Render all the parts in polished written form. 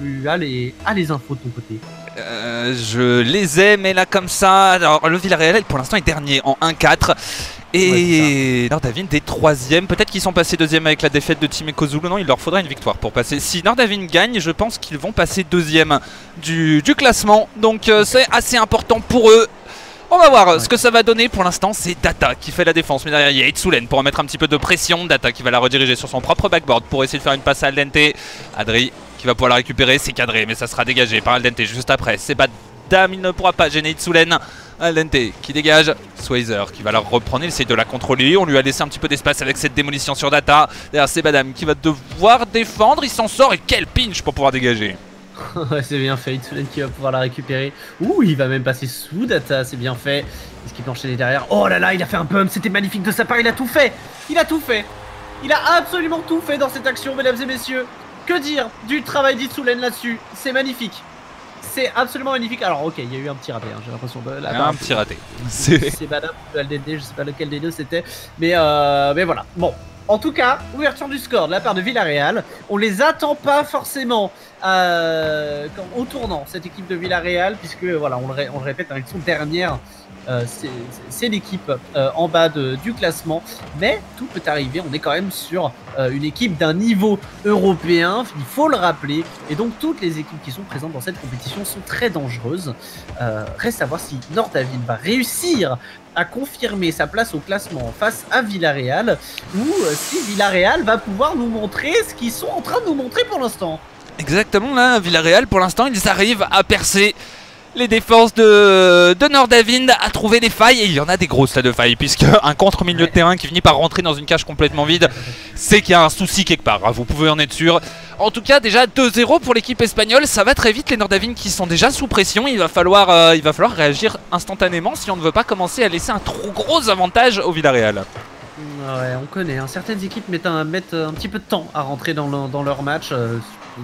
Tu as les infos de ton côté. Je les ai, mais là comme ça, alors, le Villarreal pour l'instant est dernier en 1-4. Et Nordavind est 3ème. Peut-être qu'ils sont passés 2ème avec la défaite de Timéco Zulu. Non, il leur faudra une victoire pour passer. Si Nordavind gagne, je pense qu'ils vont passer 2ème du classement. Donc c'est assez important pour eux. On va voir ce que ça va donner. Pour l'instant, c'est Data qui fait la défense. Mais derrière, il y a Itzulen pour en mettre un petit peu de pression. Data qui va la rediriger sur son propre backboard pour essayer de faire une passe à Aldente. Adri qui va pouvoir la récupérer. C'est cadré, mais ça sera dégagé par Aldente juste après. C'est Badam, il ne pourra pas gêner Itzulen. Aldente qui dégage, Swayzer qui va la reprendre, il essaye de la contrôler, on lui a laissé un petit peu d'espace avec cette démolition sur Data. Derrière c'est Badam qui va devoir défendre, il s'en sort et quel pinch pour pouvoir dégager. C'est bien fait, Itzulen qui va pouvoir la récupérer. Ouh, il va même passer sous Data, c'est bien fait. Est-ce qu'il peut enchaîner derrière? Oh là là, il a fait un bump, c'était magnifique de sa part, il a tout fait. Il a tout fait, il a absolument tout fait dans cette action, mesdames et messieurs. Que dire du travail d'Itzulen là-dessus, c'est magnifique. C'est absolument magnifique. Alors ok, il y a eu un petit raté, hein, j'ai l'impression de la un petit raté. C'est Badam ou LDD, je sais pas lequel des deux c'était. Mais voilà. Bon, en tout cas, ouverture du score de la part de Villarreal. On les attend pas forcément au tournant, cette équipe de Villarreal, puisque voilà, on le répète, ils sont dernières. C'est l'équipe en bas du classement, mais tout peut arriver. On est quand même sur une équipe d'un niveau européen, il faut le rappeler, et donc toutes les équipes qui sont présentes dans cette compétition sont très dangereuses. Reste à voir si Nordavind va réussir à confirmer sa place au classement face à Villarreal, ou si Villarreal va pouvoir nous montrer ce qu'ils sont en train de nous montrer pour l'instant. Exactement, là, Villarreal, pour l'instant, ils arrivent à percer les défenses de Nordavind, à trouver des failles, et il y en a des grosses là de failles, puisque un contre milieu de terrain qui finit par rentrer dans une cage complètement vide, c'est qu'il y a un souci quelque part, hein, vous pouvez en être sûr. En tout cas, déjà 2-0 pour l'équipe espagnole, ça va très vite, les Nordavind qui sont déjà sous pression, il va falloir réagir instantanément si on ne veut pas commencer à laisser un trop gros avantage au Villarreal. Ouais, on connaît, hein. Certaines équipes mettent un petit peu de temps à rentrer dans leur match.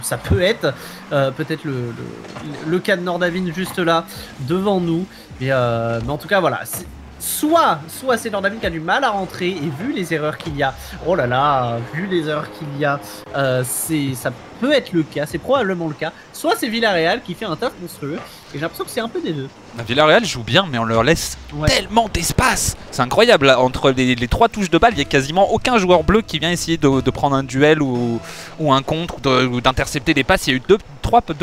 Ça peut être peut-être le cas de Nordavind juste là devant nous, mais en tout cas voilà, soit c'est Nordavind qui a du mal à rentrer, et vu les erreurs qu'il y a, oh là là, vu les erreurs qu'il y a, ça peut être le cas, c'est probablement le cas, soit c'est Villarreal qui fait un taf monstrueux, et j'ai l'impression que c'est un peu des deux. Villarreal joue bien, mais on leur laisse tellement d'espace, c'est incroyable, là, entre les trois touches de balle, il n'y a quasiment aucun joueur bleu qui vient essayer de prendre un duel ou un contre, ou d'intercepter des passes. Il y a eu deux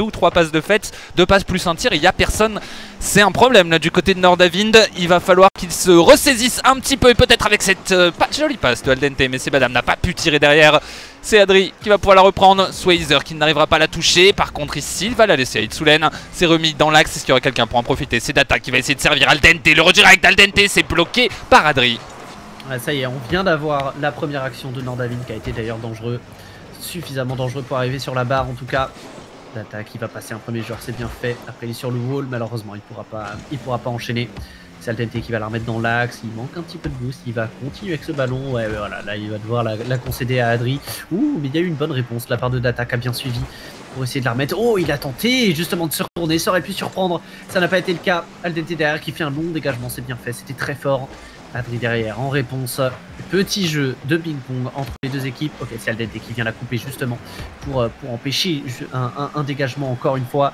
ou trois passes de fait, deux passes plus un tir, et il n'y a personne. C'est un problème là du côté de Nordavind, il va falloir qu'ils se ressaisissent un petit peu, et peut-être avec cette jolie passe de Aldente, mais c'est Badam n'a pas pu tirer derrière. C'est Adri qui va pouvoir la reprendre, Swayzer qui n'arrivera pas à la toucher, par contre ici il va la laisser à Itzulen, c'est remis dans l'axe, est-ce qu'il y aura quelqu'un pour en profiter? C'est Data qui va essayer de servir Aldente, le redirect d'Aldente, c'est bloqué par Adri. Ouais, ça y est, on vient d'avoir la première action de Nordavind qui a été d'ailleurs dangereux, suffisamment dangereux pour arriver sur la barre en tout cas. Data qui va passer un premier joueur, c'est bien fait, après il est sur le wall, malheureusement il pourra pas enchaîner. C'est Aldente qui va la remettre dans l'axe, il manque un petit peu de boost, il va continuer avec ce ballon, ouais voilà, là il va devoir la concéder à Adri. Ouh, mais il y a eu une bonne réponse de la part de Data qui a bien suivi pour essayer de la remettre. Oh, il a tenté justement de se retourner, ça aurait pu surprendre, ça n'a pas été le cas. Aldente derrière qui fait un long dégagement, c'est bien fait, c'était très fort. Adri derrière en réponse, petit jeu de ping-pong entre les deux équipes. Ok, c'est Aldente qui vient la couper justement pour empêcher un dégagement encore une fois.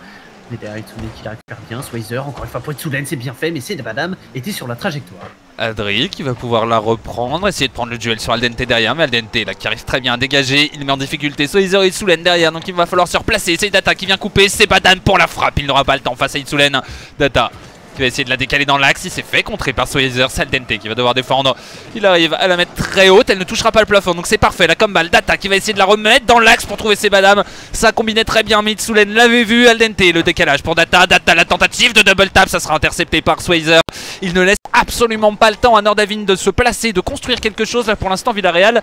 Mais derrière Itzulen qui la récupère bien, Swayzer, encore une fois pour Itzulen, c'est bien fait, mais c'est Badam était sur la trajectoire. Adri qui va pouvoir la reprendre, essayer de prendre le duel sur Aldente derrière, mais Aldente là qui arrive très bien à dégager, il met en difficulté Swayzer et Itzulen derrière, donc il va falloir se replacer, c'est Data qui vient couper, c'est Badam pour la frappe, il n'aura pas le temps face à Itzulen. Data qui va essayer de la décaler dans l'axe, il s'est fait contrer par Swayzer, c'est Aldente qui va devoir défendre, il arrive à la mettre très haute, elle ne touchera pas le plafond, donc c'est parfait, la comme balle, Data qui va essayer de la remettre dans l'axe pour trouver ses Badam, ça combinait très bien, mais Itzulen l'avait vu, Aldente, le décalage pour Data, Data la tentative de double tap, ça sera intercepté par Swayzer, il ne laisse absolument pas le temps à Nordavind de se placer, de construire quelque chose, là pour l'instant Villarreal,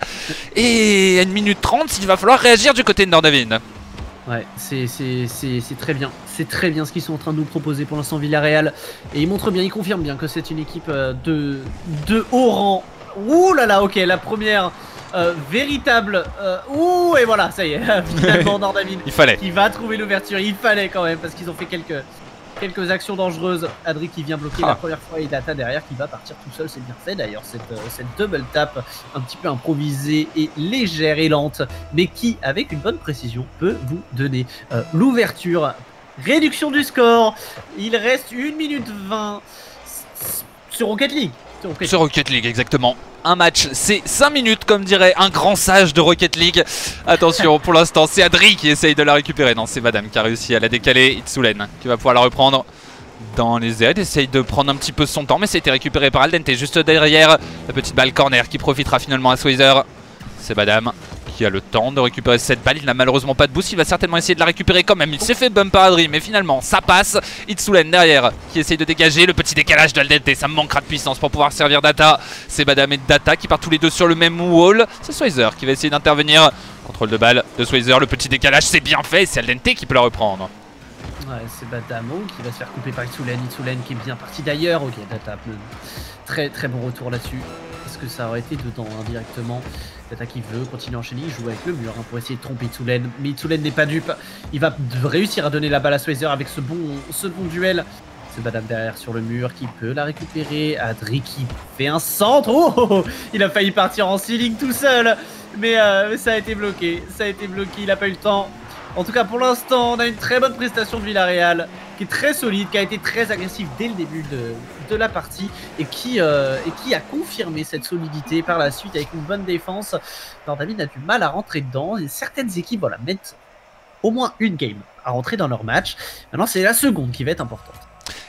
et à 1 minute 30, il va falloir réagir du côté de Nordavind. Ouais, c'est très bien. C'est très bien ce qu'ils sont en train de nous proposer pour l'instant Villarreal. Et ils montrent bien, ils confirment bien que c'est une équipe de haut rang. Ouh là là, ok, la première véritable... ouh, et voilà, ça y est, finalement Nordavind. Il fallait. Qui va trouver l'ouverture, il fallait quand même, parce qu'ils ont fait quelques... Quelques actions dangereuses. Adri qui vient bloquer la première fois et Data derrière qui va partir tout seul. C'est bien fait d'ailleurs cette double tap un petit peu improvisée et légère et lente, mais qui avec une bonne précision peut vous donner l'ouverture. Réduction du score. Il reste 1 minute 20 sur Rocket League. Sur Rocket League, exactement. Un match, c'est 5 minutes, comme dirait un grand sage de Rocket League. Attention, pour l'instant, c'est Adri qui essaye de la récupérer. Non, c'est Vadam qui a réussi à la décaler. Itsulen qui va pouvoir la reprendre dans les aides. Essaye de prendre un petit peu son temps, mais c'était récupéré par Aldente. Et juste derrière, la petite balle corner qui profitera finalement à Swizer. C'est Vadam qui a le temps de récupérer cette balle. Il n'a malheureusement pas de boost. Il va certainement essayer de la récupérer quand même. Il s'est fait bump par Adri, mais finalement ça passe. Itsulen derrière qui essaye de dégager. Le petit décalage d'Aldente, ça manquera de puissance pour pouvoir servir Data. C'est Badam et Data qui partent tous les deux sur le même wall. C'est Swizer qui va essayer d'intervenir. Contrôle de balle de Swizer. Le petit décalage, c'est bien fait. C'est Aldente qui peut la reprendre. Ouais, c'est Badamo qui va se faire couper par Itsulen. Itsulen qui est bien parti d'ailleurs. Ok, Data, très très bon retour là-dessus. Est-ce que ça aurait été dedans indirectement? Data qui veut continuer à enchaîner, il joue avec le mur pour essayer de tromper Itsulen. Mais Itsulen n'est pas dupe, il va réussir à donner la balle à Swizer avec ce bon duel. C'est Badam derrière sur le mur qui peut la récupérer. Adri qui fait un centre. Oh, il a failli partir en ceiling tout seul. Mais ça a été bloqué, il n'a pas eu le temps. En tout cas, pour l'instant, on a une très bonne prestation de Villarreal, qui est très solide, qui a été très agressif dès le début de la partie et qui a confirmé cette solidité par la suite avec une bonne défense. Nordamine a du mal à rentrer dedans et certaines équipes voilà, mettent au moins une game à rentrer dans leur match. Maintenant, c'est la seconde qui va être importante.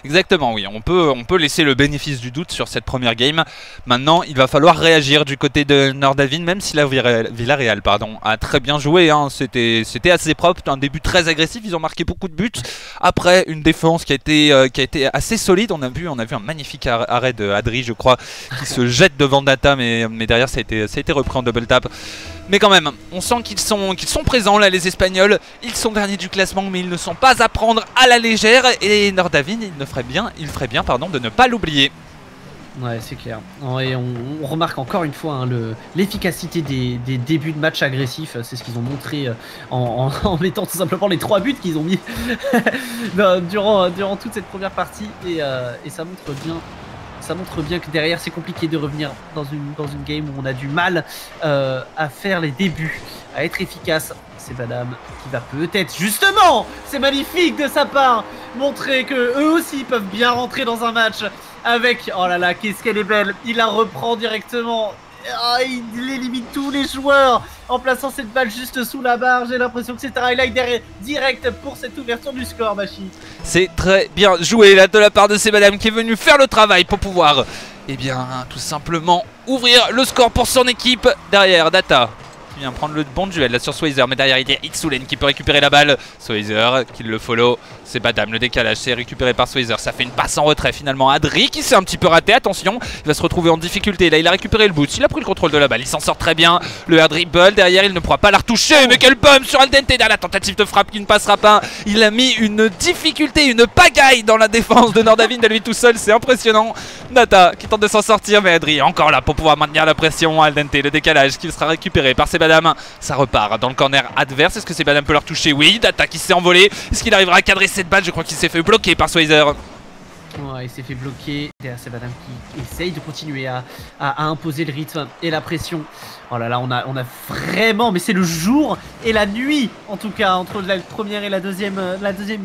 Exactement, oui, on peut laisser le bénéfice du doute sur cette première game. Maintenant, il va falloir réagir du côté de Nordavin, même si la Villarreal a très bien joué, hein. C'était assez propre, un début très agressif, ils ont marqué beaucoup de buts. Après, une défense qui a été assez solide, on a vu un magnifique arrêt de Adri, je crois, qui se jette devant Data, mais derrière ça a été repris en double tap. Mais quand même, on sent qu'ils sont présents là, les Espagnols. Ils sont derniers du classement, mais ils ne sont pas à prendre à la légère. Et Nordavin, il ferait bien de ne pas l'oublier. Ouais, c'est clair. Et on remarque encore une fois hein, l'efficacité des débuts de match agressifs. C'est ce qu'ils ont montré en mettant tout simplement les 3 buts qu'ils ont mis durant toute cette première partie. Et ça montre bien. Ça montre bien que derrière c'est compliqué de revenir dans une game où on a du mal à faire les débuts, à être efficace. C'est Badam qui va peut-être justement, c'est magnifique de sa part, montrer que eux aussi peuvent bien rentrer dans un match avec, oh là là, qu'est-ce qu'elle est belle, il la reprend directement. Oh, il élimine tous les joueurs en plaçant cette balle juste sous la barre. J'ai l'impression que c'est un highlight direct pour cette ouverture du score, Machi. C'est très bien joué là de la part de ces madames qui est venue faire le travail pour pouvoir, eh bien, tout simplement ouvrir le score pour son équipe. Derrière, Data qui vient prendre le bon duel là sur Swizer, mais derrière il y a Itsulen qui peut récupérer la balle. Swizer qui le follow, c'est Badam, le décalage c'est récupéré par Swizer, ça fait une passe en retrait finalement. Adri qui s'est un petit peu raté, attention, il va se retrouver en difficulté, là il a récupéré le boot, il a pris le contrôle de la balle, il s'en sort très bien. Le air dribble, derrière il ne pourra pas la retoucher, mais quel bum sur Aldente, là la tentative de frappe qui ne passera pas. Il a mis une difficulté, une pagaille dans la défense de Nordavin à lui tout seul, c'est impressionnant. Data qui tente de s'en sortir, mais Adri encore là pour pouvoir maintenir la pression. Aldente, le décalage qui sera récupéré par ses Badam, ça repart dans le corner adverse. Est-ce que ces Badam peut leur toucher? Oui, Data qui s'est envolé. Est-ce qu'il arrivera à cadrer cette balle? Je crois qu'il s'est fait bloquer par Swizer. Ouais, il s'est fait bloquer. Derrière, c'est Badam qui essaye de continuer à imposer le rythme et la pression. Oh là là, on a vraiment, mais c'est le jour et la nuit en tout cas entre la première et la deuxième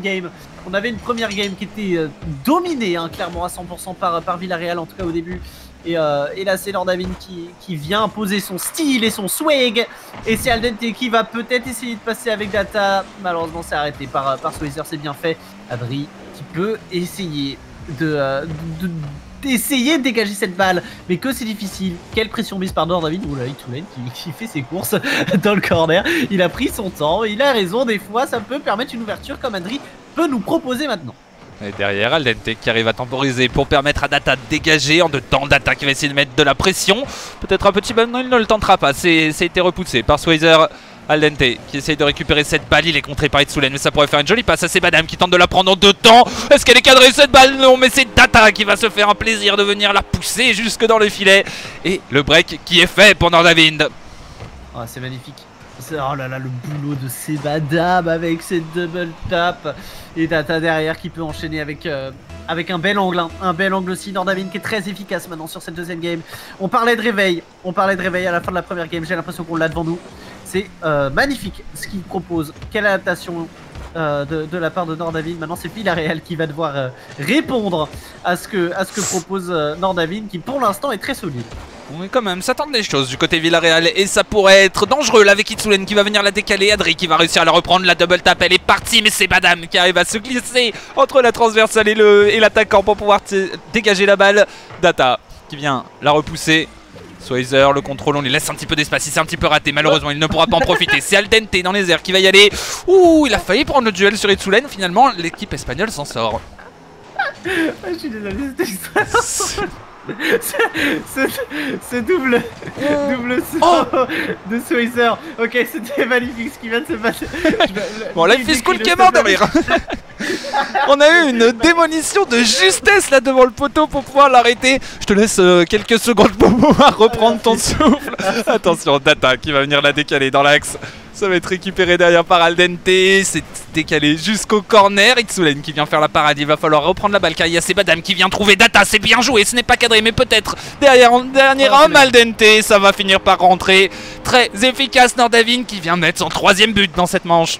game. On avait une première game qui était dominée hein, clairement à 100% par Villarreal en tout cas au début. Et là c'est Nordavin qui vient imposer son style et son swag. Et c'est Aldente qui va peut-être essayer de passer avec Data. Malheureusement c'est arrêté par Swizer, c'est bien fait. Adri qui peut essayer de dégager cette balle, mais que c'est difficile. Quelle pression mise par Nordavin. Oula, Itsulen qui fait ses courses dans le corner. Il a pris son temps, il a raison, des fois ça peut permettre une ouverture comme Adri peut nous proposer maintenant. Et derrière, Aldente qui arrive à temporiser pour permettre à Data de dégager. En dedans, Data qui va essayer de mettre de la pression. Peut-être un petit... Non, il ne le tentera pas. C'est été repoussé par Swizer. Aldente qui essaye de récupérer cette balle. Il est contré par Itsulen, mais ça pourrait faire une jolie passe. C'est Badam qui tente de la prendre en deux temps. Est-ce qu'elle est cadrée cette balle? Non, mais c'est Data qui va se faire un plaisir de venir la pousser jusque dans le filet. Et le break qui est fait pour Nordavin. Oh, c'est magnifique. Oh là là, le boulot de Sebadam avec cette double tap. Et Tata derrière qui peut enchaîner avec, avec un bel angle. Hein. Un bel angle aussi. Nordavine qui est très efficace maintenant sur cette deuxième game. On parlait de réveil. On parlait de réveil à la fin de la première game. J'ai l'impression qu'on l'a devant nous. C'est magnifique ce qu'il propose. Quelle adaptation de la part de Nordavine. Maintenant, c'est Villarreal qui va devoir répondre à ce que propose Nordavine, qui pour l'instant est très solide. Oui, quand même, ça tente des choses du côté Villarreal et ça pourrait être dangereux là avec Itzulen qui va venir la décaler. Adri qui va réussir à la reprendre, la double tap, elle est partie, mais c'est Sebadam qui arrive à se glisser entre la transversale et l'attaquant pour pouvoir dégager la balle. Data qui vient la repousser. Swayzer, le contrôle, on lui laisse un petit peu d'espace. Il s'est un petit peu raté, malheureusement, il ne pourra pas en profiter. C'est Aldente dans les airs qui va y aller. Ouh, il a failli prendre le duel sur Itzulen. Finalement, l'équipe espagnole s'en sort. Je suis désolé, c'était ce double saut de Swayzer. Ok, c'était magnifique ce qui vient de se passer. Bon, là, il fait school qui est mort de rire. On a eu une démolition de justesse là devant le poteau pour pouvoir l'arrêter. Je te laisse quelques secondes pour pouvoir reprendre ton souffle. Attention, Data qui va venir la décaler dans l'axe. Ça va être récupéré derrière par Aldente. C'est décalé jusqu'au corner. Itzulen qui vient faire la parade. Il va falloir reprendre la balle car il y a Sebadam qui vient trouver Data. C'est bien joué. Ce n'est pas cadré, mais peut-être derrière en dernier homme Aldente. Ça va finir par rentrer. Très efficace Nordavine qui vient mettre son troisième but dans cette manche.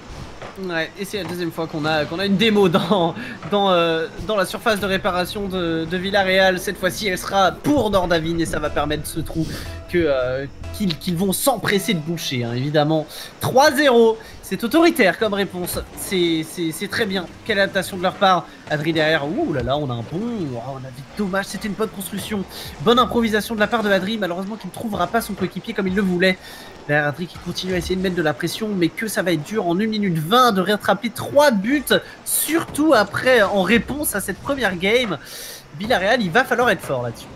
Ouais, et c'est la deuxième fois qu'on a une démo dans la surface de réparation de Villarreal. Cette fois-ci, elle sera pour Nordavine et ça va permettre ce trou qu'ils vont s'empresser de boucher, hein, évidemment. 3-0, c'est autoritaire comme réponse. C'est très bien. Quelle adaptation de leur part. Adri derrière, ouh là là, on a un bon... Oh, on a vite dommage, c'était une bonne construction. Bonne improvisation de la part de Adri, malheureusement qui ne trouvera pas son coéquipier comme il le voulait. Derrière Adri qui continue à essayer de mettre de la pression, mais que ça va être dur en 1 minute 20 de rattraper 3 buts, surtout après en réponse à cette première game. Villarreal, il va falloir être fort là-dessus.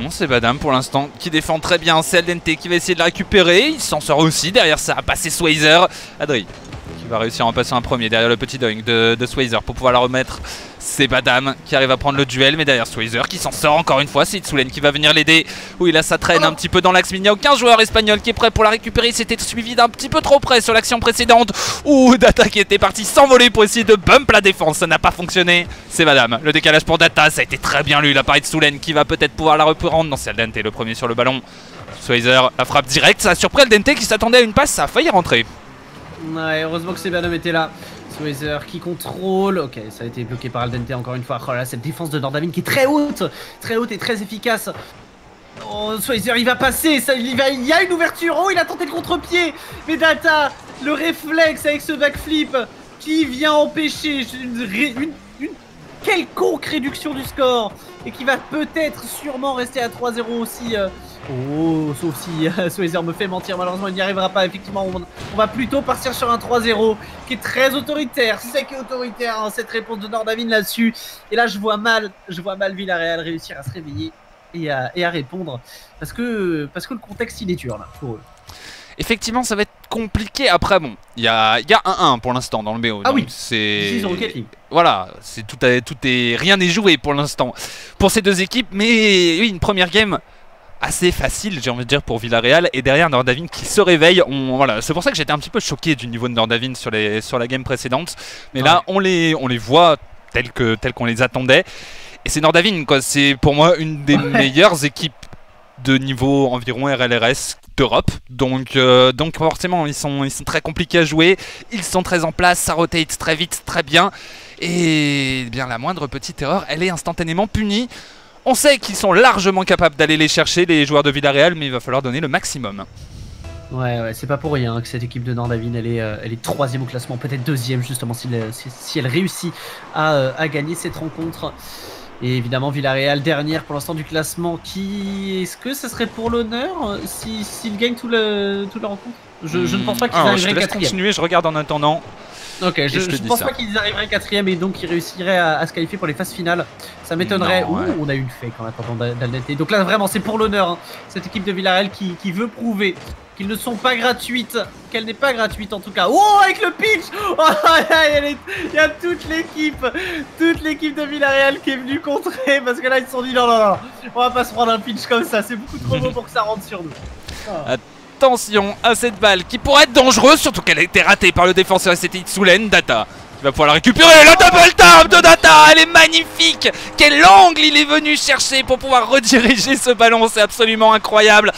Non, c'est Sebadam pour l'instant qui défend très bien. C'est Aldente qui va essayer de la récupérer. Il s'en sort aussi. Derrière, ça a passé Swayzer. Adri qui va réussir à en passer un premier derrière le petit dunk de Swayzer pour pouvoir la remettre. C'est Sebadam qui arrive à prendre le duel, mais derrière Swayzer qui s'en sort encore une fois. C'est Itzulen qui va venir l'aider. Oui, là ça traîne un petit peu dans l'axe. Il n'y a aucun joueur espagnol qui est prêt pour la récupérer. C'était suivi d'un petit peu trop près sur l'action précédente. Ouh, Data qui était parti s'envoler pour essayer de bump la défense. Ça n'a pas fonctionné. C'est Sebadam. Le décalage pour Data, ça a été très bien lu. La partie de Itzulen qui va peut-être pouvoir la reprendre. Non, c'est Aldente le premier sur le ballon. Swayzer, la frappe directe. Ça a surpris Aldente qui s'attendait à une passe. Ça a failli rentrer. Ouais, heureusement que Sebadam était là. Swayzer qui contrôle. Ok, ça a été bloqué par Aldente encore une fois. Oh là, cette défense de Nordavine qui est très haute et très efficace. Oh, Swayzer, il va passer. Ça, il y a une ouverture. Oh, il a tenté le contre-pied. Mais Data, le réflexe avec ce backflip qui vient empêcher une quelconque réduction du score et qui va peut-être sûrement rester à 3-0 aussi. Oh, sauf si Swayzer me fait mentir, malheureusement il n'y arrivera pas, effectivement on va plutôt partir sur un 3-0 qui est très autoritaire, sec et autoritaire, hein, cette réponse de Nordavine là-dessus. Et là je vois mal Villarreal réussir à se réveiller et à répondre parce que le contexte il est dur là pour eux. Effectivement ça va être compliqué. Après bon, il y a 1-1 pour l'instant dans le BO. Ah oui, c'est voilà, c'est tout est rien n'est joué pour l'instant pour ces deux équipes, mais oui, une première game assez facile, j'ai envie de dire, pour Villarreal. Et derrière Nordavine qui se réveille. Voilà. C'est pour ça que j'étais un petit peu choqué du niveau de Nordavine sur la game précédente. Mais là, on les voit tels qu'on les attendait. Et c'est Nordavine, quoi. C'est pour moi une des meilleures équipes de niveau environ RLRS d'Europe. Donc forcément, ils sont très compliqués à jouer. Ils sont très en place, ça rotate très vite, très bien. Et bien la moindre petite erreur, elle est instantanément punie. On sait qu'ils sont largement capables d'aller les chercher, les joueurs de Villarreal, mais il va falloir donner le maximum. Ouais, c'est pas pour rien que cette équipe de Nordavine, elle est 3ème au classement, peut-être 2ème justement si elle réussit à gagner cette rencontre. Et évidemment Villarreal dernière pour l'instant du classement, qui... Est-ce que ça serait pour l'honneur s'ils gagnent toute la rencontre? Je ne pense pas qu'ils arriveraient 4ème. Je te laisse continuer, je regarde en attendant. Ok, je pense pas qu'ils arriveraient 4ème et donc ils réussiraient à se qualifier pour les phases finales. Ça m'étonnerait. Ouais. Ouh, on a eu une fake en attendant d'Aldente. Donc là, vraiment, c'est pour l'honneur. Hein. Cette équipe de Villarreal qui veut prouver qu'ils ne sont pas gratuites. Qu'elle n'est pas gratuite en tout cas. Oh, avec le pitch. Oh, il y a toute l'équipe de Villarreal qui est venue contrer. Parce que là, ils se sont dit non, on va pas se prendre un pitch comme ça. C'est beaucoup trop beau pour que ça rentre sur nous. Oh. attention à cette balle qui pourrait être dangereuse, surtout qu'elle a été ratée par le défenseur et c'était Itsulen. Data qui va pouvoir la récupérer. Le double tap de Data, elle est magnifique. Quel angle il est venu chercher pour pouvoir rediriger ce ballon, c'est absolument incroyable.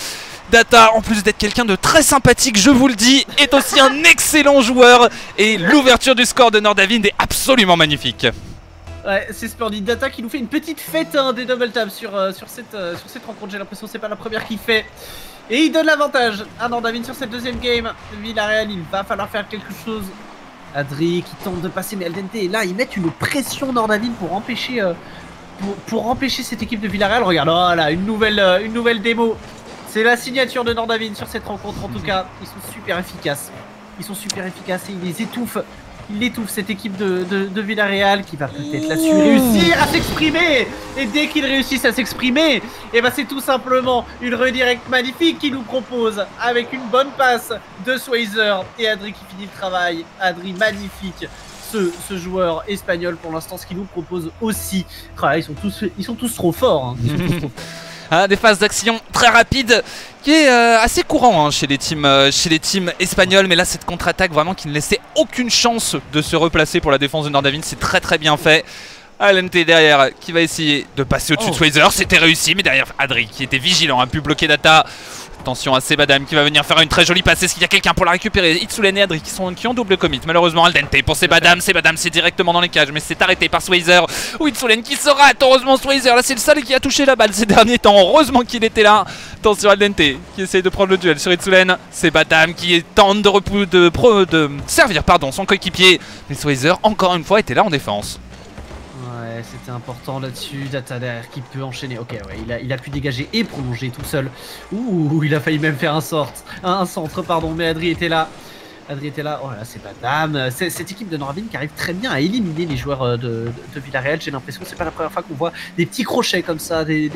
Data, en plus d'être quelqu'un de très sympathique, je vous le dis, est aussi un excellent joueur. Et l'ouverture du score de Nordavind est absolument magnifique. Ouais, c'est splendide. Data qui nous fait une petite fête hein, des double taps sur cette rencontre. J'ai l'impression que c'est pas la première qu'il fait. Et il donne l'avantage à Nordavind sur cette deuxième game. Villarreal, il va falloir faire quelque chose. Adri qui tente de passer, mais Aldente et là, ils mettent une pression Nordavind pour empêcher cette équipe de Villarreal. Regarde, oh là, une nouvelle démo. C'est la signature de Nordavind sur cette rencontre en tout cas. Ils sont super efficaces. Ils sont super efficaces et ils les étouffent. Il étouffe cette équipe de Villarreal qui va peut-être là-dessus réussir à s'exprimer. Et dès qu'ils réussissent à s'exprimer, et ben c'est tout simplement une redirect magnifique qu'ils nous proposent avec une bonne passe de Swayzer et Adri qui finit le travail. Adri magnifique, ce joueur espagnol pour l'instant, ce qu'il nous propose aussi. Ils sont tous trop forts. Hein. Ah, des phases d'action très rapides qui est assez courant hein, chez les teams espagnoles, mais là cette contre-attaque vraiment qui ne laissait aucune chance de se replacer pour la défense de Nordavind, c'est très très bien fait. Alente derrière qui va essayer de passer au-dessus de Swayzer, c'était réussi, mais derrière Adri qui était vigilant, a pu bloquer Data. Attention à Sebadam qui va venir faire une très jolie passe. Est-ce qu'il y a quelqu'un pour la récupérer? Itsulen et Adri qui ont double commit. Malheureusement, Aldente pour Sebadam. Sebadam c'est directement dans les cages, mais c'est arrêté par Swayzer. Ou Itsulen qui se rate. Heureusement, Swayzer là c'est le seul qui a touché la balle ces derniers temps. Heureusement qu'il était là. Attention Aldente qui essaye de prendre le duel sur Itsulen. Sebadam qui tente de servir son coéquipier. Mais Swayzer encore une fois était là en défense. Ouais, c'était important là-dessus. Data derrière qui peut enchaîner. Ok, ouais, il a pu dégager et prolonger tout seul. Ouh, il a failli même faire un centre, pardon, mais Adri était là. Adri était là. Oh là, c'est pas dame. Cette équipe de Nordavind qui arrive très bien à éliminer les joueurs de Villarreal. J'ai l'impression que c'est pas la première fois qu'on voit des petits crochets comme ça, des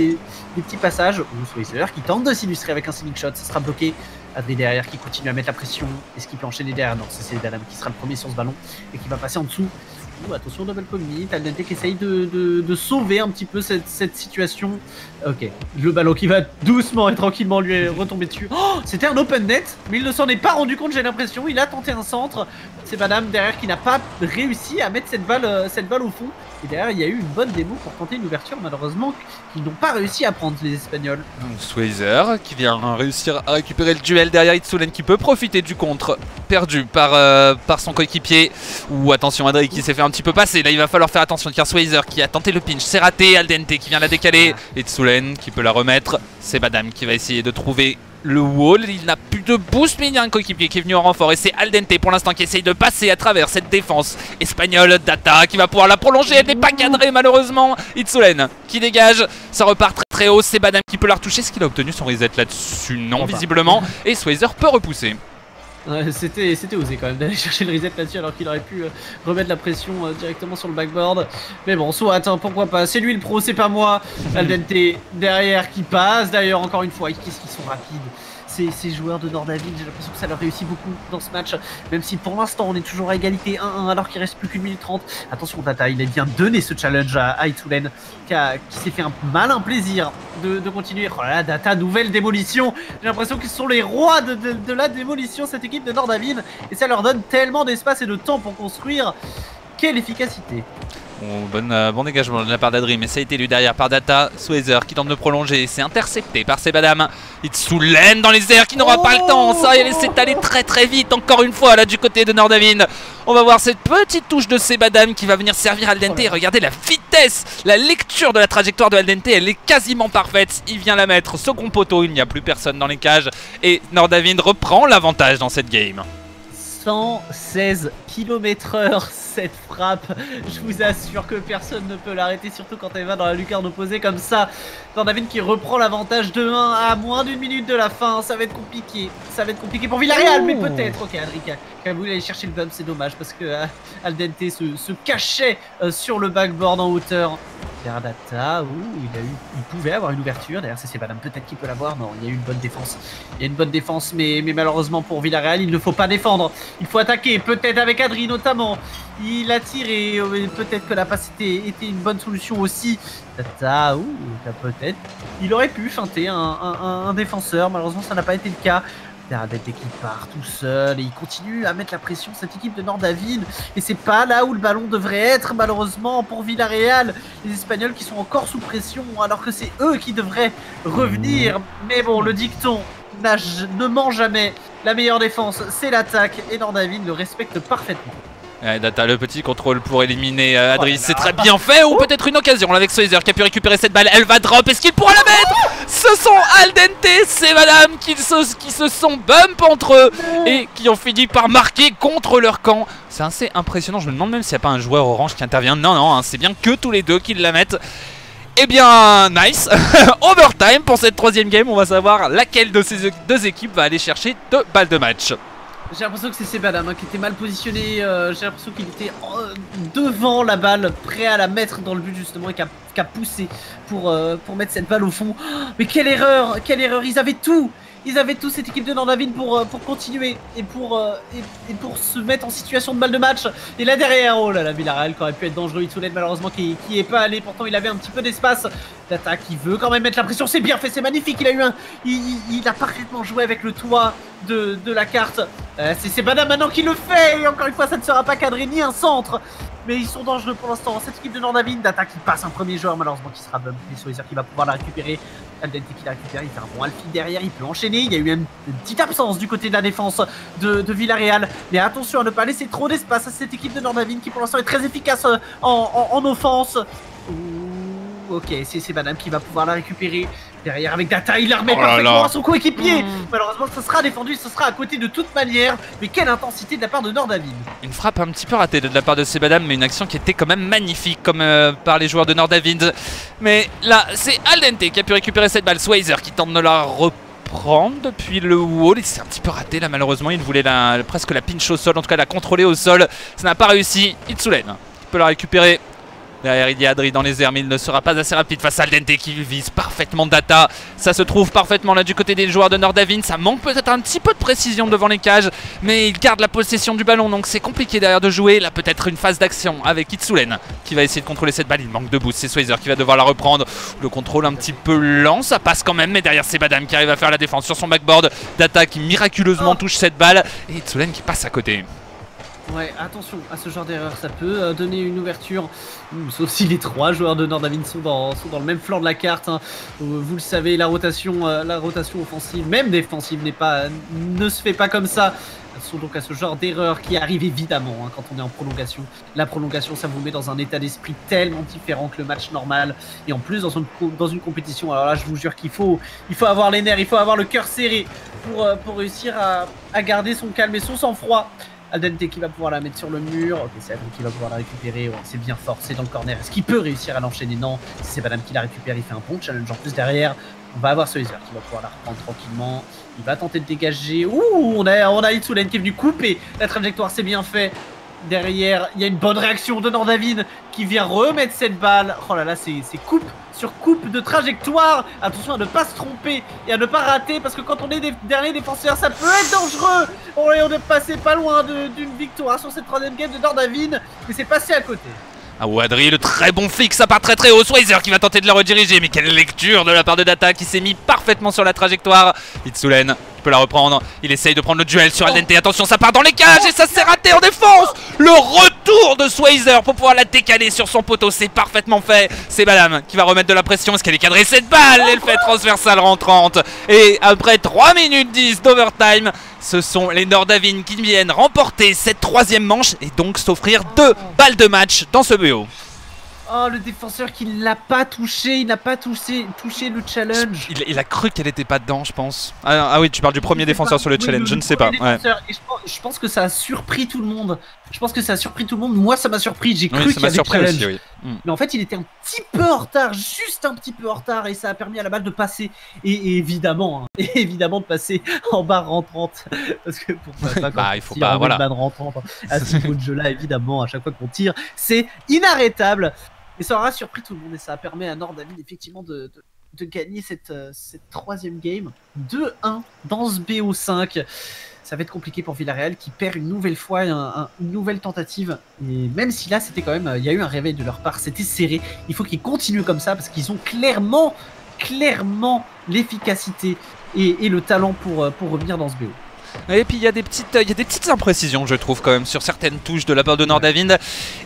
petits passages. Ou Swayzer qui tente de s'illustrer avec un sneak shot. Ça sera bloqué. Adri derrière qui continue à mettre la pression. Est-ce qu'il peut enchaîner derrière? Non, c'est Dana qui sera le premier sur ce ballon et qui va passer en dessous. Attention, double commit. Aldente qui essaye de sauver un petit peu cette situation. Ok, le ballon qui va doucement et tranquillement lui est retombé dessus. Oh, c'était un open net, mais il ne s'en est pas rendu compte, j'ai l'impression. Il a tenté un centre. C'est Madame derrière qui n'a pas réussi à mettre cette balle au fond. Et derrière, il y a eu une bonne démo pour tenter une ouverture, malheureusement, qu'ils n'ont pas réussi à prendre les Espagnols. Donc, Swayzer qui vient réussir à récupérer le duel derrière Itsulen qui peut profiter du contre perdu par son coéquipier. Ou attention, Adri qui s'est fait un petit peu passer. Là, il va falloir faire attention car Swayzer qui a tenté le pinch, c'est raté. Aldente qui vient la décaler. Et Itsulen qui peut la remettre. C'est Madame qui va essayer de trouver le wall, il n'a plus de boost, mais il y a un coéquipier qui est venu en renfort et c'est Aldente pour l'instant qui essaye de passer à travers cette défense espagnole. Data qui va pouvoir la prolonger, elle n'est pas cadrée malheureusement. Itsulen qui dégage, ça repart très très haut, c'est Badam qui peut la retoucher. Est-ce qu'il a obtenu son reset là-dessus? Non, visiblement, et Swayzer peut repousser. Ouais, c'était osé quand même d'aller chercher le reset là-dessus alors qu'il aurait pu remettre la pression directement sur le backboard. Mais bon, soit, hein, pourquoi pas. C'est lui le pro, c'est pas moi. Aldente derrière qui passe. D'ailleurs, encore une fois, qu'est-ce qu'ils sont rapides ces joueurs de Nordavind. J'ai l'impression que ça leur réussit beaucoup dans ce match. Même si pour l'instant, on est toujours à égalité 1-1 alors qu'il reste plus qu'une minute 30. Attention, Data, il a bien donné ce challenge à Itsulen qui s'est fait un malin plaisir de continuer. Oh là, Data, nouvelle démolition. J'ai l'impression qu'ils sont les rois de la démolition, cette équipe de Nordavind. Et ça leur donne tellement d'espace et de temps pour construire. Quelle efficacité. Bon dégagement de la part d'Adri, mais ça a été lu derrière par Data. Swayzer qui tente de prolonger, c'est intercepté par Sebadam. Itsulen dans les airs qui n'aura pas le temps. Ça, il s'est allé très très vite encore une fois là du côté de Nordavind. On va voir cette petite touche de Sebadam qui va venir servir Aldente. Regardez la vitesse, la lecture de la trajectoire de Aldente, elle est quasiment parfaite. Il vient la mettre, second poteau, il n'y a plus personne dans les cages. Et Nordavind reprend l'avantage dans cette game. 116 km/h cette frappe, je vous assure que personne ne peut l'arrêter, surtout quand elle va dans la lucarne opposée comme ça. Nordavind qui reprend l'avantage de 1 à moins d'une minute de la fin, ça va être compliqué. Ça va être compliqué pour Villarreal, mais peut-être. Ok, Adri qui a voulu aller chercher le bump, c'est dommage parce que Aldente se cachait sur le backboard en hauteur. Data, il pouvait avoir une ouverture. D'ailleurs, c'est Sebadam peut-être qui peut l'avoir. Non, il y a eu une bonne défense. Il y a une bonne défense, mais malheureusement pour Villarreal, il ne faut pas défendre. Il faut attaquer, peut-être avec Adri notamment. Il a tiré, peut-être que la passe était une bonne solution aussi. Data, peut-être. Il aurait pu feinter un défenseur. Malheureusement, ça n'a pas été le cas. Bernadette qui part tout seul et il continue à mettre la pression cette équipe de Nord-David et c'est pas là où le ballon devrait être malheureusement pour Villarreal. Les Espagnols qui sont encore sous pression alors que c'est eux qui devraient revenir, mais bon, le dicton ne ment jamais, la meilleure défense c'est l'attaque et Nord-David le respecte parfaitement. Ouais, Data, le petit contrôle pour éliminer Adris, c'est très bien fait, ou peut-être une occasion là, avec Soizer qui a pu récupérer cette balle, elle va drop, est-ce qu'il pourra la mettre? Ce sont Aldente, c'est Madame qui se sont bump entre eux et qui ont fini par marquer contre leur camp. C'est assez impressionnant, je me demande même s'il n'y a pas un joueur orange qui intervient, non, hein, c'est bien que tous les deux qui la mettent. Eh bien, nice, overtime pour cette troisième game, on va savoir laquelle de ces deux équipes va aller chercher deux balles de match. J'ai l'impression que c'est Sebadam qui était mal positionné, j'ai l'impression qu'il était devant la balle, prêt à la mettre dans le but justement et qui a poussé pour mettre cette balle au fond. Mais quelle erreur, ils avaient tout cette équipe de Nord-David pour continuer et pour se mettre en situation de balle de match. Et là derrière, oh là là, Villarreal qui aurait pu être dangereux, Itoulet malheureusement qui est pas allé, pourtant il avait un petit peu d'espace. Data qui veut quand même mettre la pression, c'est bien fait, c'est magnifique, il a parfaitement joué avec le toit de la carte. C'est Sebada maintenant qui le fait et encore une fois ça ne sera pas cadré ni un centre, mais ils sont dangereux pour l'instant. Cette équipe de Nord-David, Data qui passe un premier joueur malheureusement qui sera bumpé, Soizer qui va pouvoir la récupérer, Aldente qui la récupère, il fait un bon Alfie derrière, il peut enchaîner. Il y a eu une petite absence du côté de la défense de Villarreal, mais attention à ne pas laisser trop d'espace à cette équipe de Nord-David qui pour l'instant est très efficace en offense. Ok, c'est Madame qui va pouvoir la récupérer. Derrière avec Data, il la remet parfaitement à son coéquipier. Malheureusement, ce sera défendu, ce sera à côté de toute manière. Mais quelle intensité de la part de Nord-David. Une frappe un petit peu ratée de la part de Sebadam, mais une action qui était quand même magnifique comme par les joueurs de Nord-David. Mais là, c'est Aldente qui a pu récupérer cette balle. Swayzer qui tente de la reprendre depuis le wall. Il s'est un petit peu raté là, malheureusement. Il voulait presque la pinche au sol, en tout cas la contrôler au sol. Ça n'a pas réussi. Itsulen qui peut la récupérer. Derrière il y a Adri dans les airs, mais il ne sera pas assez rapide face à Aldente qui vise parfaitement Data. Ça se trouve parfaitement là du côté des joueurs de Nord-David. Ça manque peut-être un petit peu de précision devant les cages, mais il garde la possession du ballon, donc c'est compliqué derrière de jouer. Là peut-être une phase d'action avec Itsulen qui va essayer de contrôler cette balle. Il manque de boost, c'est Swayzer qui va devoir la reprendre. Le contrôle un petit peu lent, ça passe quand même, mais derrière c'est Badam qui arrive à faire la défense sur son backboard. Data qui miraculeusement touche cette balle et Itsulen qui passe à côté. Ouais, attention à ce genre d'erreur, ça peut donner une ouverture. Sauf si les trois joueurs de Nord-David sont dans le même flanc de la carte. Hein. Vous le savez, la rotation offensive, même défensive, ne se fait pas comme ça. Ce sont donc à ce genre d'erreur qui arrive évidemment hein, quand on est en prolongation. La prolongation, ça vous met dans un état d'esprit tellement différent que le match normal. Et en plus, dans une compétition, alors là, je vous jure qu'il faut avoir les nerfs, il faut avoir le cœur serré pour réussir à garder son calme et son sang-froid. Aldente qui va pouvoir la mettre sur le mur, ok, c'est Adri qui va pouvoir la récupérer, ouais, c'est bien fort, c'est dans le corner, est-ce qu'il peut réussir à l'enchaîner? Non, si c'est Madame qui la récupère, il fait un bon challenge en plus derrière, on va avoir Soizer qui va pouvoir la reprendre tranquillement, il va tenter de dégager, ouh, on a Itsulen qui est venu couper la trajectoire, c'est bien fait, derrière, il y a une bonne réaction de Nord-David qui vient remettre cette balle, oh là là, c'est coupe sur coupe de trajectoire, attention à ne pas se tromper et à ne pas rater parce que quand on est dernier défenseur ça peut être dangereux. On est passé pas loin d'une victoire sur cette troisième game de Nord-David mais c'est passé à côté. Ah ouais, Adri, le très bon flic, ça part très haut, Swayzer qui va tenter de la rediriger mais quelle lecture de la part de Data qui s'est mis parfaitement sur la trajectoire. Itsulen peut la reprendre, il essaye de prendre le duel sur Aldente, attention ça part dans les cages et ça s'est raté en défense. Le retour de Swayzer pour pouvoir la décaler sur son poteau, c'est parfaitement fait. C'est Madame qui va remettre de la pression, est-ce qu'elle est cadrée cette balle? Elle fait transversale rentrante et après 3 minutes 10 d'overtime, ce sont les Nord-David qui viennent remporter cette troisième manche et donc s'offrir deux balles de match dans ce BO. Oh, le défenseur qui ne l'a pas touché, il n'a pas touché le challenge. Il a cru qu'elle n'était pas dedans, je pense. Ah oui, tu parles du premier défenseur sur le challenge, je ne sais pas. Ouais. Et je pense que ça a surpris tout le monde. Moi, ça m'a surpris. J'ai cru qu'il y avait le challenge. Aussi, oui. Mais en fait, il était un petit peu en retard, juste un petit peu en retard, et ça a permis à la balle de passer. Et évidemment, de passer en barre rentrante. Parce que pour ça, il faut pas. Voilà. Barre rentrante, à ce niveau de jeu-là, évidemment, à chaque fois qu'on tire, c'est inarrêtable. Et ça aura surpris tout le monde et ça permet à Nord-David effectivement de gagner cette troisième game 2-1 dans ce BO5. Ça va être compliqué pour Villarreal qui perd une nouvelle fois une nouvelle tentative. Et même si là c'était quand même, il y a eu un réveil de leur part, c'était serré. Il faut qu'ils continuent comme ça parce qu'ils ont clairement l'efficacité et le talent pour revenir dans ce BO. Et puis il y a des petites imprécisions, je trouve, quand même, sur certaines touches de la part de Nordavind.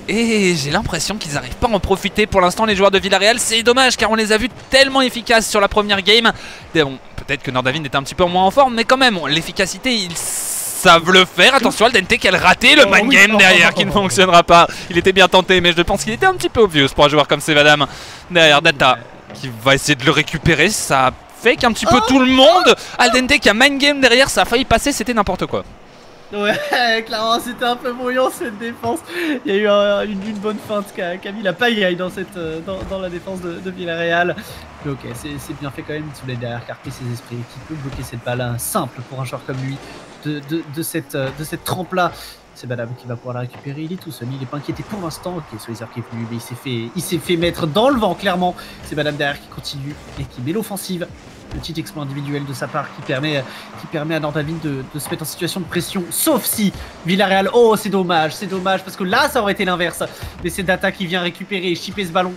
Et j'ai l'impression qu'ils n'arrivent pas à en profiter pour l'instant, les joueurs de Villarreal. C'est dommage, car on les a vus tellement efficaces sur la première game. Et bon, peut-être que Nordavind est un petit peu moins en forme, mais quand même, l'efficacité, ils savent le faire. Attention, Aldente qui a raté le man game derrière, qui ne fonctionnera pas. Il était bien tenté, mais je pense qu'il était un petit peu obvious pour un joueur comme Sevadam. Derrière, Data qui va essayer de le récupérer, ça... fake un petit peu tout le monde. Aldente qui a mind game derrière, ça a failli passer, c'était n'importe quoi. Ouais, clairement, c'était un peu brouillant cette défense. Il y a eu une bonne feinte qu'a mis la pagaille dans la défense de Villarreal. Mais ok, c'est bien fait quand même. Souley derrière qui a repris ses esprits, qui peut bloquer cette balle simple pour un joueur comme lui de cette trempe là. C'est Badam qui va pouvoir la récupérer, il est tout seul, il n'est pas inquiété pour l'instant. Ok, Solezer qui est venu, mais il s'est fait mettre dans le vent, clairement. C'est Badam derrière qui continue et qui met l'offensive. Petit exploit individuel de sa part qui permet à Nordavind de se mettre en situation de pression, sauf si Villarreal... Oh, c'est dommage, parce que là, ça aurait été l'inverse. Mais c'est Data qui vient récupérer et chipper ce ballon.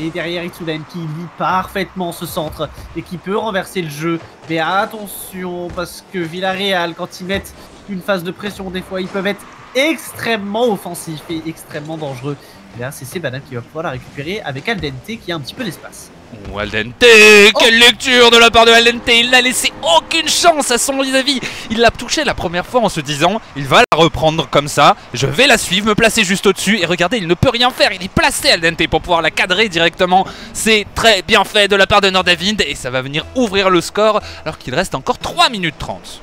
Et derrière, Itsulen qui lit parfaitement ce centre et qui peut renverser le jeu. Mais attention, parce que Villarreal, quand ils mettent une phase de pression, des fois, ils peuvent être extrêmement offensif et extrêmement dangereux. Et là, c'est Sebana qui va pouvoir la récupérer avec Aldente qui a un petit peu d'espace. Oh, Aldente, quelle lecture de la part de Aldente. Il n'a laissé aucune chance à son vis-à-vis. Il l'a touché la première fois en se disant, il va la reprendre comme ça, je vais la suivre, me placer juste au-dessus. Et regardez, il ne peut rien faire, il est placé Aldente pour pouvoir la cadrer directement. C'est très bien fait de la part de Nordavind et ça va venir ouvrir le score alors qu'il reste encore 3 minutes 30.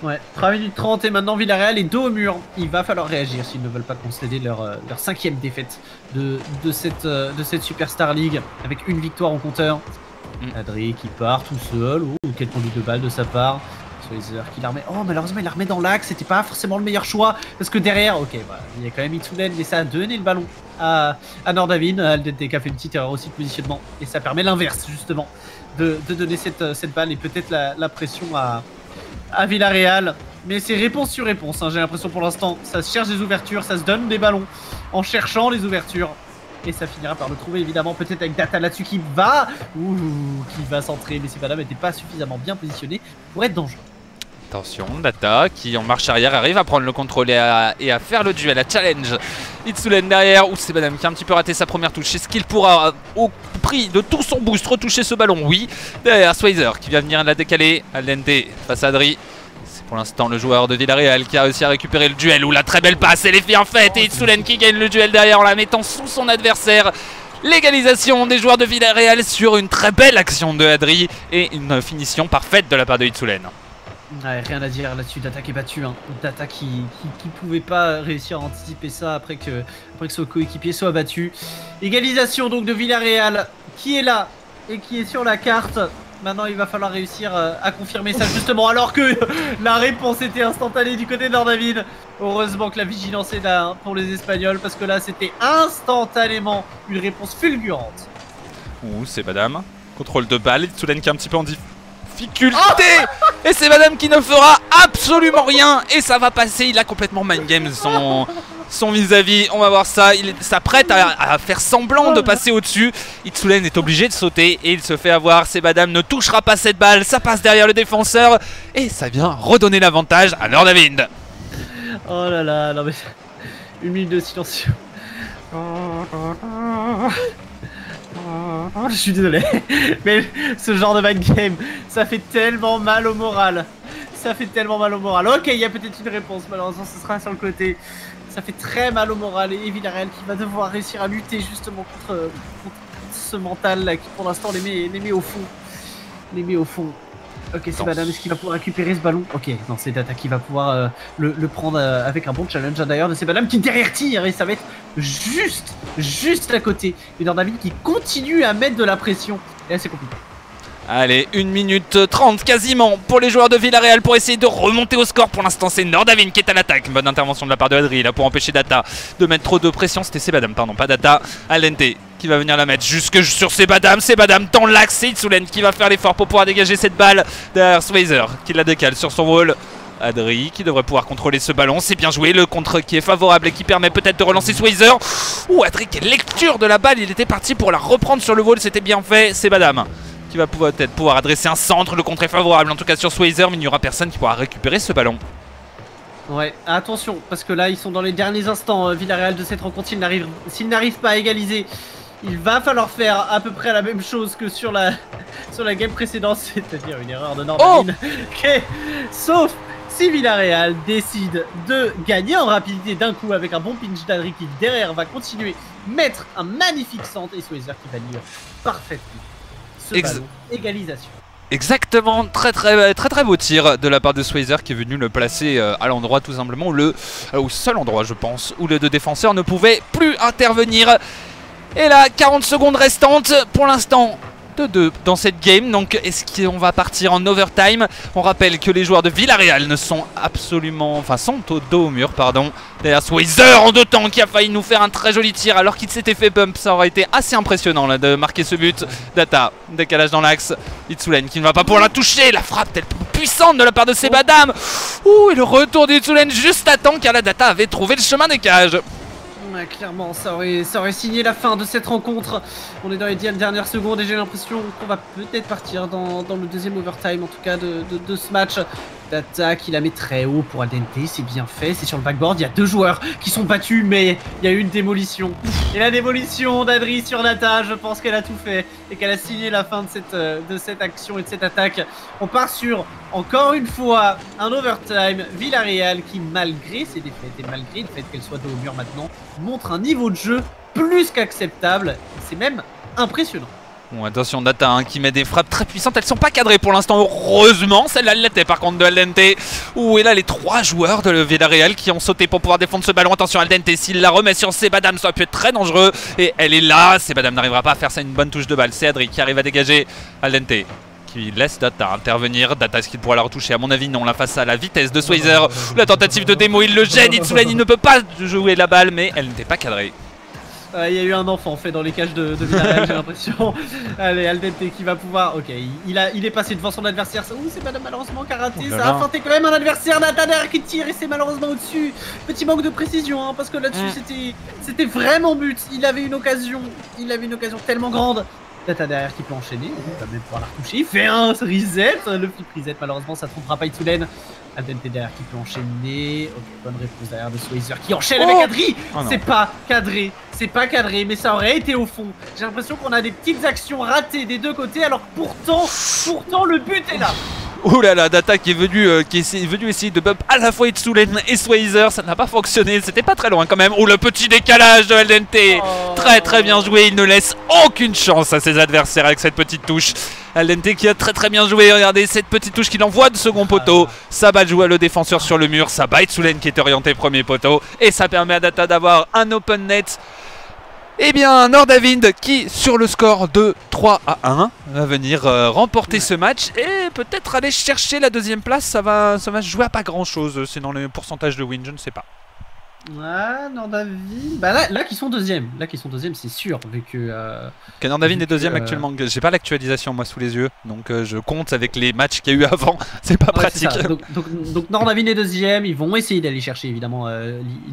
Ouais, 3 minutes 30 et maintenant Villarreal est dos au mur. Il va falloir réagir s'ils ne veulent pas concéder leur 5e défaite de cette Superstar League avec une victoire au compteur. Adri qui part tout seul, ou quel conduit de balle de sa part. Solezer qui la remet. Oh, malheureusement, il la remet dans l'axe, c'était pas forcément le meilleur choix parce que derrière, ok, bah, il y a quand même Itsulen, mais ça a donné le ballon à Nordavind. Aldente a fait une petite erreur aussi de positionnement et ça permet l'inverse justement de donner cette balle et peut-être la pression à Villarreal, mais c'est réponse sur réponse, hein. J'ai l'impression pour l'instant, ça se cherche des ouvertures, ça se donne des ballons en cherchant les ouvertures, et ça finira par le trouver évidemment, peut-être avec Data là-dessus qui va centrer, mais Sebadam n'était pas suffisamment bien positionné pour être dangereux. Attention, Data qui en marche arrière arrive à prendre le contrôle et à faire le duel, à challenge Itsulen derrière, ou Sebadam qui a un petit peu raté sa première touche. Est-ce qu'il pourra au prix de tout son boost retoucher ce ballon? Oui, derrière Swayzer qui va venir la décaler, Aldente face à Adri. C'est pour l'instant le joueur de Villarreal qui a réussi à récupérer le duel, ou la très belle passe, elle est bien faite et Itsulen qui gagne le duel derrière en la mettant sous son adversaire. L'égalisation des joueurs de Villarreal sur une très belle action de Adri et une finition parfaite de la part de Itsulen. Ouais, rien à dire là-dessus, Data qui est battu, hein. Data qui pouvait pas réussir à anticiper ça après que son coéquipier soit battu. Égalisation donc de Villarreal qui est là et qui est sur la carte. Maintenant il va falloir réussir à confirmer ça justement, alors que la réponse était instantanée du côté de Nordavind. Heureusement que la vigilance est là, hein, pour les Espagnols, parce que là c'était instantanément une réponse fulgurante. Ouh, c'est Madame, contrôle de balle, Itsulen qui est un petit peu en difficulté. Et c'est Madame qui ne fera absolument rien. Et ça va passer, il a complètement mind game son vis-à-vis. On va voir ça, il s'apprête à faire semblant de passer au-dessus. Itsulen est obligé de sauter et il se fait avoir. C'est Madame ne touchera pas cette balle, ça passe derrière le défenseur. Et ça vient redonner l'avantage à Nordavind. Oh là là, non mais... Une minute de silence. Je suis désolé, mais ce genre de mind game, ça fait tellement mal au moral. Ça fait tellement mal au moral. Ok, il y a peut-être une réponse, malheureusement, ce sera sur le côté. Ça fait très mal au moral et Villarreal qui va devoir réussir à lutter justement contre ce mental là qui pour l'instant les met au fond. Les met au fond. Ok, c'est Madame qui va pouvoir récupérer ce ballon. Ok, non, c'est Data qui va pouvoir le prendre avec un bon challenge d'ailleurs de ces Madame qui derrière tire et ça va être juste à côté. Et Nordavind qui continue à mettre de la pression. Et là, c'est compliqué. Allez, 1 minute 30 quasiment pour les joueurs de Villarreal pour essayer de remonter au score. Pour l'instant, c'est Nordavind qui est à l'attaque. Bonne intervention de la part de Adri là pour empêcher Data de mettre trop de pression. C'était Sebadam, pardon, pas Data. Aldente qui va venir la mettre jusque sur Sebadam. Sebadam tend l'axe, Itsulen qui va faire l'effort pour pouvoir dégager cette balle. Derrière Swayzer qui la décale sur son wall. Adri qui devrait pouvoir contrôler ce ballon. C'est bien joué, le contre qui est favorable et qui permet peut-être de relancer Swayzer. Ouh, Adri, quelle lecture de la balle. Il était parti pour la reprendre sur le wall, c'était bien fait. Sebadam qui va peut-être pouvoir adresser un centre. Le contre est favorable en tout cas sur Swayzer, mais il n'y aura personne qui pourra récupérer ce ballon. Ouais, attention, parce que là ils sont dans les derniers instants, Villarreal, de cette rencontre. S'ils n'arrivent pas à égaliser, il va falloir faire à peu près la même chose que sur la game précédente, c'est-à-dire une erreur de Normanine. Okay. Sauf si Villarreal décide de gagner en rapidité d'un coup avec un bon pinch d'Adri qui derrière va continuer, mettre un magnifique centre et Swayzer qui va lire parfaitement ce ballon, égalisation. Exactement, très beau tir de la part de Swayzer qui est venu le placer à l'endroit tout simplement, au seul endroit je pense, où les deux défenseurs ne pouvaient plus intervenir. Et là, 40 secondes restantes pour l'instant. 2-2 dans cette game, donc est-ce qu'on va partir en overtime? On rappelle que les joueurs de Villarreal ne sont absolument, enfin sont au dos au mur, pardon. Derrière Swayzer en deux temps qui a failli nous faire un très joli tir alors qu'il s'était fait bump, ça aurait été assez impressionnant là de marquer ce but. Data, décalage dans l'axe, Itzulen qui ne va pas pouvoir la toucher, la frappe telle puissante de la part de Sebadam. Ouh, et le retour d'Itzulen juste à temps car la Data avait trouvé le chemin des cages. Ouais, clairement, ça aurait signé la fin de cette rencontre. On est dans les dernières secondes et j'ai l'impression qu'on va peut-être partir dans le deuxième overtime, en tout cas de ce match. D'attaque, il la met très haut pour Aldente, c'est bien fait, c'est sur le backboard. Il y a deux joueurs qui sont battus, mais il y a eu une démolition. Et la démolition d'Adri sur Data, je pense qu'elle a tout fait et qu'elle a signé la fin de cette action et de cette attaque. On part sur, encore une fois, un overtime. Villarreal qui, malgré ses défaites et malgré le fait qu'elle soit dos au mur maintenant, montre un niveau de jeu plus qu'acceptable. C'est même impressionnant. Bon, attention Data hein, qui met des frappes très puissantes, elles sont pas cadrées pour l'instant, heureusement. Celle-là l'était par contre de Aldente. Ouh, et là les trois joueurs de Villarreal qui ont sauté pour pouvoir défendre ce ballon. Attention Aldente, s'il la remet sur Sebadam, ça peut être très dangereux. Et elle est là, Sebadam n'arrivera pas à faire ça, une bonne touche de balle. C'est Adri qui arrive à dégager. Aldente qui laisse Data intervenir. Data, est-ce qu'il pourra la retoucher? À mon avis non, là face à la vitesse de Swayzer. La tentative de démo, il le gêne, Itzulen, il ne peut pas jouer la balle, mais elle n'était pas cadrée. Il y a eu un enfant fait dans les cages de Villarreal, j'ai l'impression. Allez, Aldente qui va pouvoir... Ok, il est passé devant son adversaire. Ouh, c'est Madame malheureusement qui a raté. Oh, ça a feinté quand même un adversaire. Data qui tire et c'est malheureusement au-dessus. Petit manque de précision, hein, parce que là-dessus, c'était vraiment but. Il avait une occasion tellement grande. Data derrière qui peut enchaîner. Il va même pouvoir la retoucher. Il fait un reset. Le flip reset, malheureusement, ça ne trompera pas Itzulen. Aldente derrière qui peut enchaîner. Oh, bonne réponse derrière de Swayzer qui enchaîne avec Adri. Oh, c'est pas cadré, mais ça aurait été au fond. J'ai l'impression qu'on a des petites actions ratées des deux côtés, alors pourtant le but est là. Oh là là, Data qui est venu essayer de bump à la fois Itzulen et Swayzer, ça n'a pas fonctionné, c'était pas très loin quand même. Oh, le petit décalage de Aldente, très bien joué, il ne laisse aucune chance à ses adversaires avec cette petite touche. Aldente qui a très bien joué, regardez cette petite touche qu'il envoie de second poteau, ça bat le défenseur sur le mur, ça bat Itzulen qui est orienté premier poteau, et ça permet à Data d'avoir un open net. Eh bien, Nordavind qui, sur le score de 3-1, va venir remporter ce match et peut-être aller chercher la deuxième place. Ça va jouer à pas grand-chose. C'est dans les pourcentages de win, je ne sais pas. Ah, Nordavind... Bah là qu'ils sont deuxième. Là qu'ils sont deuxième, c'est sûr. Vu que... Nordavind est deuxième actuellement. J'ai pas l'actualisation, moi, sous les yeux. Donc, je compte avec les matchs qu'il y a eu avant. C'est pas pratique. Donc Nordavind est deuxième. Ils vont essayer d'aller chercher, évidemment,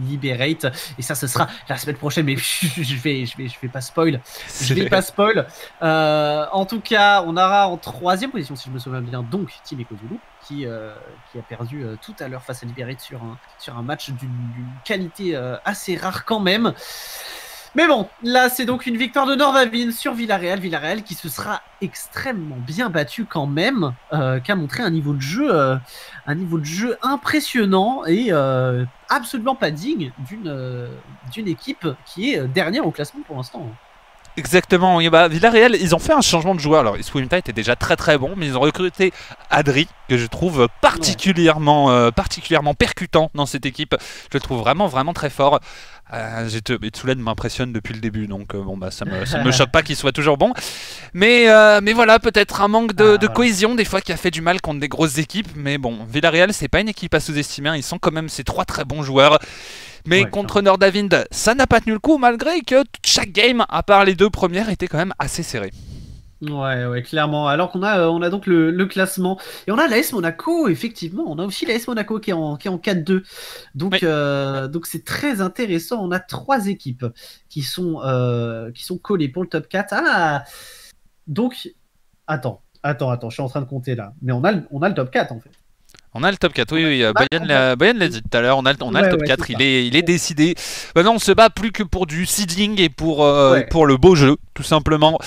Liberate. Et ça, ce sera la semaine prochaine. Mais je vais pas spoil. Je vais pas spoil. En tout cas, on aura en troisième position, si je me souviens bien, donc Team EcoZulu. Qui a perdu tout à l'heure face à Liberec sur un match d'une qualité assez rare quand même. Mais bon, là c'est donc une victoire de Nordavind sur Villarreal. Villarreal qui se sera extrêmement bien battu quand même, qui a montré un niveau de jeu impressionnant et absolument pas digne d'une équipe qui est dernière au classement pour l'instant. Exactement, et bah, Villarreal, ils ont fait un changement de joueur. Alors, Iswimta était déjà très bon, mais ils ont recruté Adri, que je trouve particulièrement percutant dans cette équipe. Je le trouve vraiment très fort. Itzulen m'impressionne depuis le début, donc bon, bah, ça me choque pas qu'il soit toujours bon. Mais voilà, peut-être un manque de cohésion des fois qui a fait du mal contre des grosses équipes. Mais bon, Villarreal, c'est pas une équipe à sous-estimer. Ils sont quand même ces trois très bons joueurs. Mais contre Nordavind, ça n'a pas tenu le coup, malgré que chaque game, à part les deux premières, était quand même assez serrée. Ouais, clairement. Alors qu'on a, on a donc le classement. Et on a l'AS Monaco, effectivement. On a aussi l'AS Monaco qui est en 4-2. Donc donc c'est très intéressant. On a trois équipes qui sont collées pour le top 4. Ah, donc Attends, je suis en train de compter là. Mais on a le top 4 en fait. On a le top 4, oui, Bayan l'a dit tout à l'heure, on a le top 4, il est décidé. Maintenant on se bat plus que pour du seeding et pour le beau jeu, tout simplement.